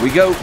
Here we go.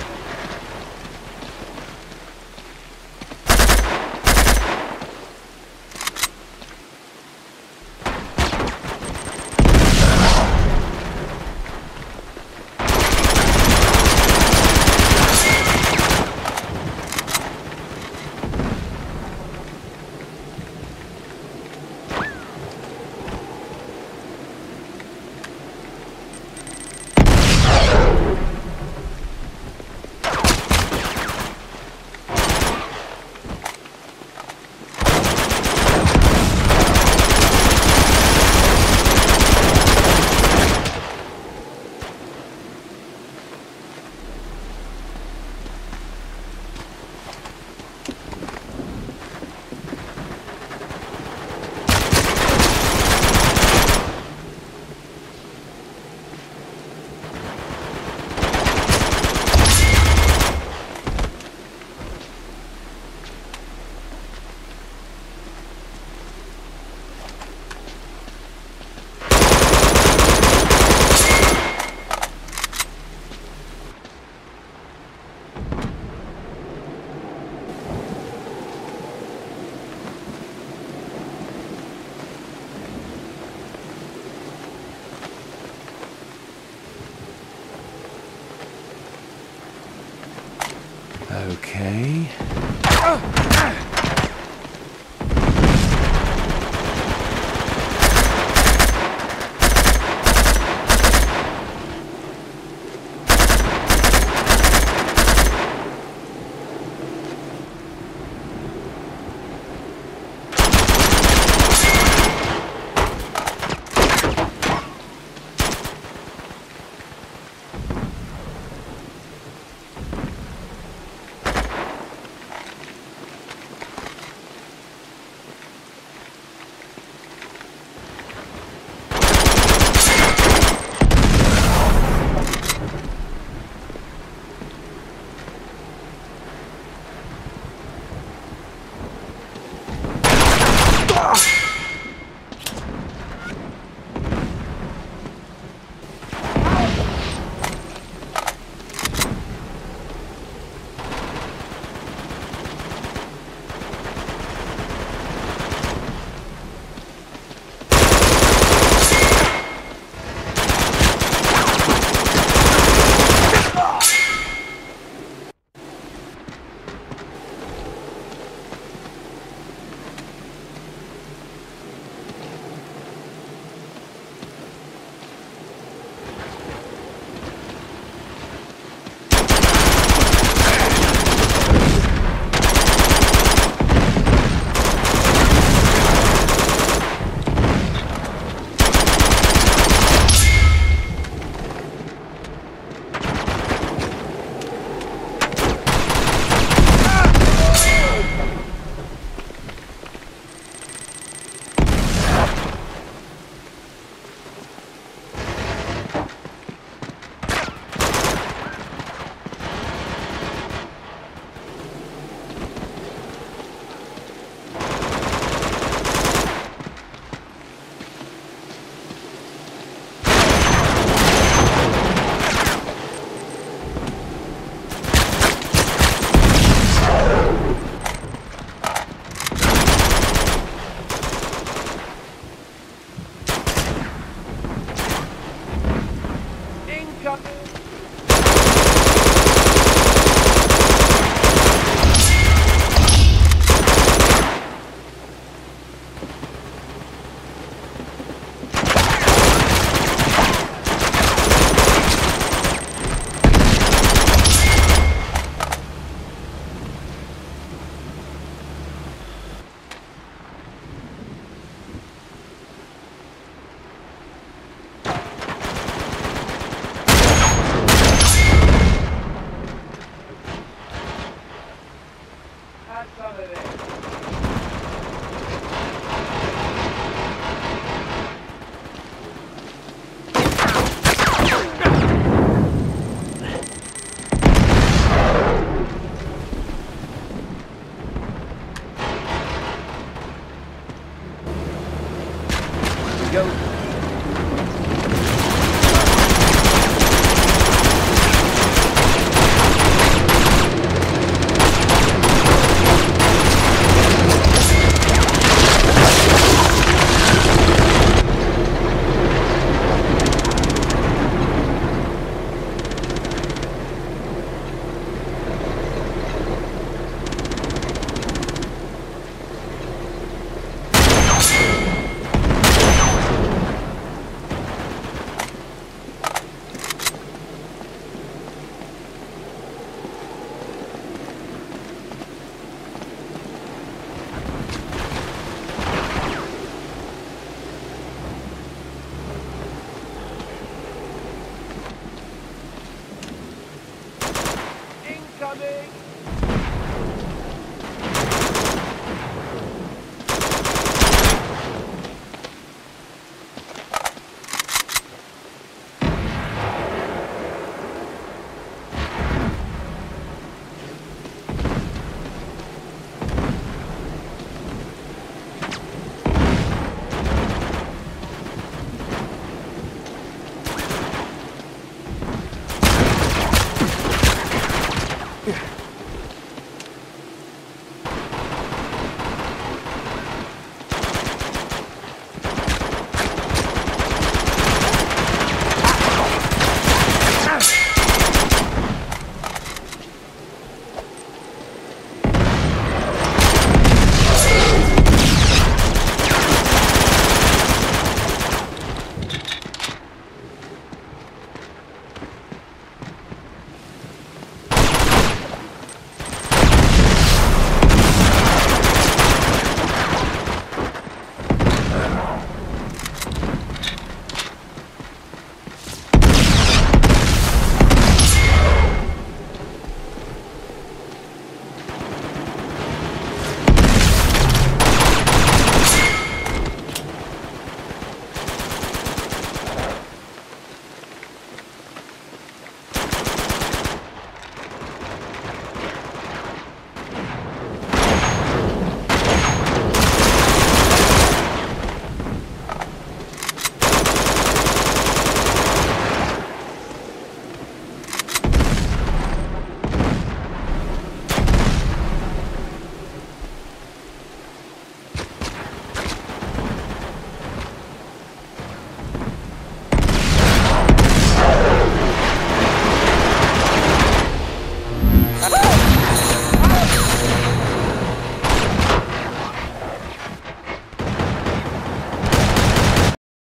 Okay. Go.